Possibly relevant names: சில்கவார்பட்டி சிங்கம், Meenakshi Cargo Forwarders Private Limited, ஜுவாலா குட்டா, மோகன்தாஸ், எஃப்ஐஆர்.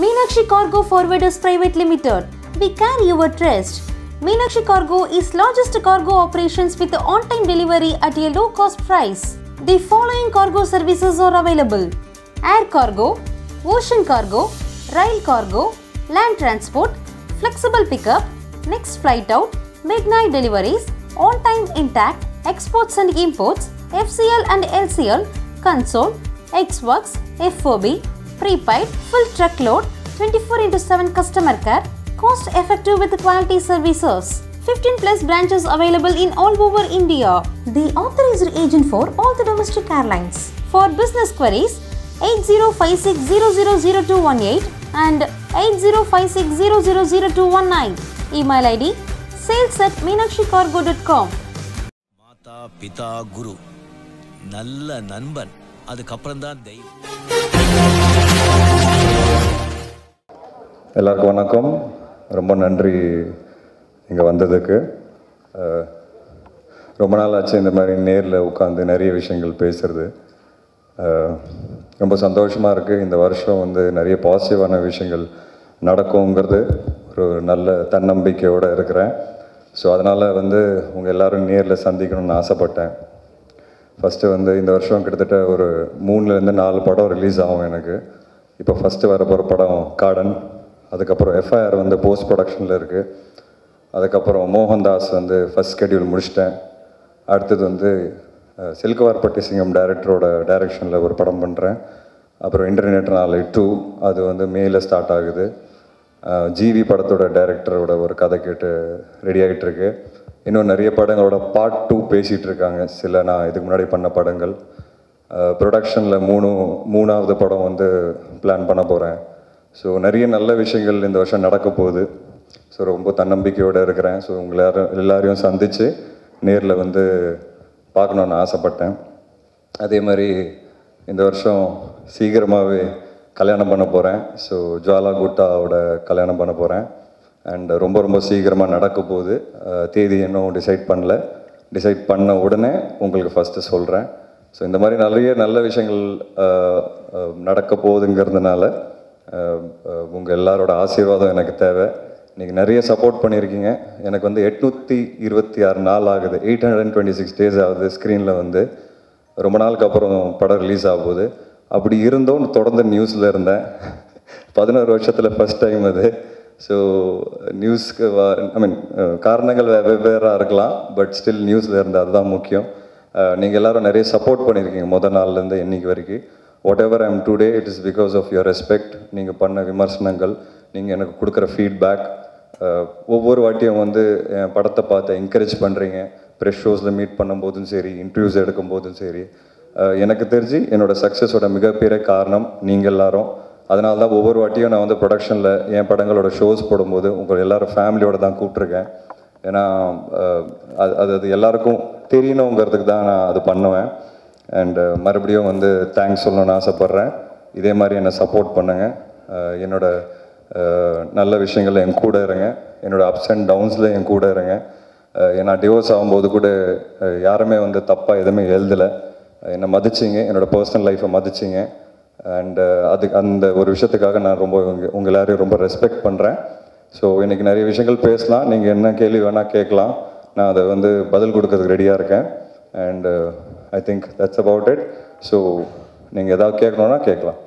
Meenakshi Cargo Forwarders Private Limited. We carry your trust. Meenakshi Cargo is largest cargo operations with on-time delivery at a low-cost price. The following cargo services are available: air cargo, ocean cargo, rail cargo, land transport, flexible pickup, next flight out, midnight deliveries, on-time intact, exports and imports, FCL and LCL, console, Ex-Works, FOB, prepaid, full truckload, 24/7 customer care, cost effective with quality services. 15+ branches available in all over India. The authorized agent for all the domestic airlines. For business queries, 8056000218 and 8056000219. Email ID sales@meenakshicargo.com. Mata, Pita, Guru, Nalla Nanban, adukapram dhaan deivam. எல்லாருக்கும் வணக்கம். ரொம்ப நன்றி இங்கே வந்ததுக்கு. ரொம்ப நாள் ஆச்சு இந்த மாதிரி நேரில் உட்காந்து நிறைய விஷயங்கள் பேசுறது. ரொம்ப சந்தோஷமாக இருக்குது. இந்த வருஷம் வந்து நிறைய பாசிட்டிவான விஷயங்கள் நடக்குங்கிறது ஒரு நல்ல தன்னம்பிக்கையோடு இருக்கிறேன். ஸோ அதனால் வந்து உங்கள் எல்லோரும் நேரில் சந்திக்கணும்னு ஆசைப்பட்டேன். ஃபஸ்ட்டு வந்து இந்த வருஷம் கிட்டத்தட்ட ஒரு 3-4 படம் ரிலீஸ் ஆகும் எனக்கு. இப்போ ஃபஸ்ட்டு வர போகிற படம் கார்டன், அதுக்கப்புறம் எஃப்ஐஆர் வந்து போஸ்ட் ப்ரொடக்ஷனில் இருக்குது, அதுக்கப்புறம் மோகன்தாஸ் வந்து ஃபஸ்ட் ஸ்கெடியூல் முடிச்சிட்டேன். அடுத்தது வந்து சில்கவார்பட்டி சிங்கம் டைரக்டரோட டைரக்ஷனில் ஒரு படம் பண்ணுறேன். அப்புறம் இன்டர்நேஷனல் 2 அது வந்து மேல ஸ்டார்ட் ஆகுது. ஜிவி படத்தோட டைரக்டரோட ஒரு கதை கேட்டு ரெடி ஆகிட்டுருக்கு. இன்னும் நிறைய படங்களோட பார்ட் 2 பேசிகிட்டு இருக்காங்க. சில நான் இதுக்கு முன்னாடி பண்ண படங்கள் ப்ரொடக்ஷனில் 3ஆவது படம் வந்து பிளான் பண்ண போகிறேன். ஸோ நிறைய நல்ல விஷயங்கள் இந்த வருஷம் நடக்க போகுது. ஸோ ரொம்ப தன்னம்பிக்கையோடு இருக்கிறேன். ஸோ உங்களை எல்லாரையும் சந்தித்து நேரில் வந்து பார்க்கணுன்னு ஆசைப்பட்டேன். அதே மாதிரி இந்த வருஷம் சீக்கிரமாகவே கல்யாணம் பண்ண போகிறேன். ஸோ ஜுவாலா குட்டாவோட கல்யாணம் பண்ண போகிறேன். அண்ட் ரொம்ப ரொம்ப சீக்கிரமாக நடக்க போகுது. தேதி இன்னும் டிசைட் பண்ணல. டிசைட் பண்ண உடனே உங்களுக்கு ஃபஸ்ட்டு சொல்கிறேன். ஸோ இந்த மாதிரி நிறைய நல்ல விஷயங்கள் நடக்க போகுதுங்கிறதுனால உங்கள் எல்லாரோட ஆசீர்வாதம் எனக்கு தேவை. நீங்கள் நிறைய சப்போர்ட் பண்ணியிருக்கீங்க. எனக்கு வந்து 826 நாள் ஆகுது, 826 டேஸ் ஆகுது ஸ்க்ரீனில் வந்து. ரொம்ப நாளுக்கு அப்புறம் படம் ரிலீஸ் ஆகுது. அப்படி இருந்தோம் தொடர்ந்து நியூஸில் இருந்தேன். 11 வருஷத்தில் ஃபஸ்ட் டைம் அது. ஸோ நியூஸ்க்கு காரணங்கள் வெவ்வேறாக இருக்கலாம், பட் ஸ்டில் நியூஸில் இருந்தேன். அதுதான் முக்கியம். நீங்கள் எல்லோரும் நிறைய சப்போர்ட் பண்ணியிருக்கீங்க முதல் நாள்லேருந்து இன்றைக்கி வரைக்கும். Whatever I am today, it is because of your respect. நீங்கள் பண்ண விமர்சனங்கள், நீங்கள் எனக்கு கொடுக்குற ஃபீட்பேக், ஒவ்வொரு வாட்டியும் வந்து என் படத்தை பார்த்து என்கரேஜ் பண்ணுறீங்க. ப்ரெஷ் ஷோஸில் மீட் பண்ணும்போதும் சரி, இன்டர்வியூஸ் எடுக்கும் போதும் சரி. எனக்கு தெரிஞ்சு என்னோடய சக்ஸஸோட மிகப்பெரிய காரணம் நீங்கள் எல்லாரும். அதனால தான் ஒவ்வொரு வாட்டியும் நான் வந்து ப்ரொடக்ஷனில் என் படங்களோட ஷோஸ் போடும்போது உங்கள் எல்லோரும் ஃபேமிலியோடு தான் கூப்பிட்ருக்கேன். ஏன்னா அது எல்லாருக்கும் தெரியணுங்கிறதுக்கு தான் நான் அது பண்ணுவேன். அண்டு மறுபடியும் வந்து தேங்க்ஸ் சொல்லணும்னு ஆசைப்பட்றேன். இதே மாதிரி என்னை சப்போர்ட் பண்ணுங்கள். என்னோடய நல்ல விஷயங்களில் என் கூட இருங்க, என்னோடய அப்ஸ் அண்ட் டவுன்ஸில் என் கூட இருங்க. நான் டிவோர்ஸ் ஆகும்போது கூட யாருமே வந்து தப்பாக எதுவுமே எழுதலை. என்னை மதிச்சிங்க, என்னோடய பர்சனல் லைஃப்பை மதிச்சிங்க. அண்டு அந்த ஒரு விஷயத்துக்காக நான் ரொம்ப உங்கள் எல்லாரையும் ரொம்ப ரெஸ்பெக்ட் பண்ணுறேன். ஸோ இன்றைக்கி நிறைய விஷயங்கள் பேசலாம். நீங்கள் என்ன கேள்வி வேணால் கேட்கலாம். நான் அதை வந்து பதில் கொடுக்கறதுக்கு ரெடியாக இருக்கேன். And I think that's about it. So, நீங்கள் ஏதாவது கேட்கணுன்னா கேட்கலாம்.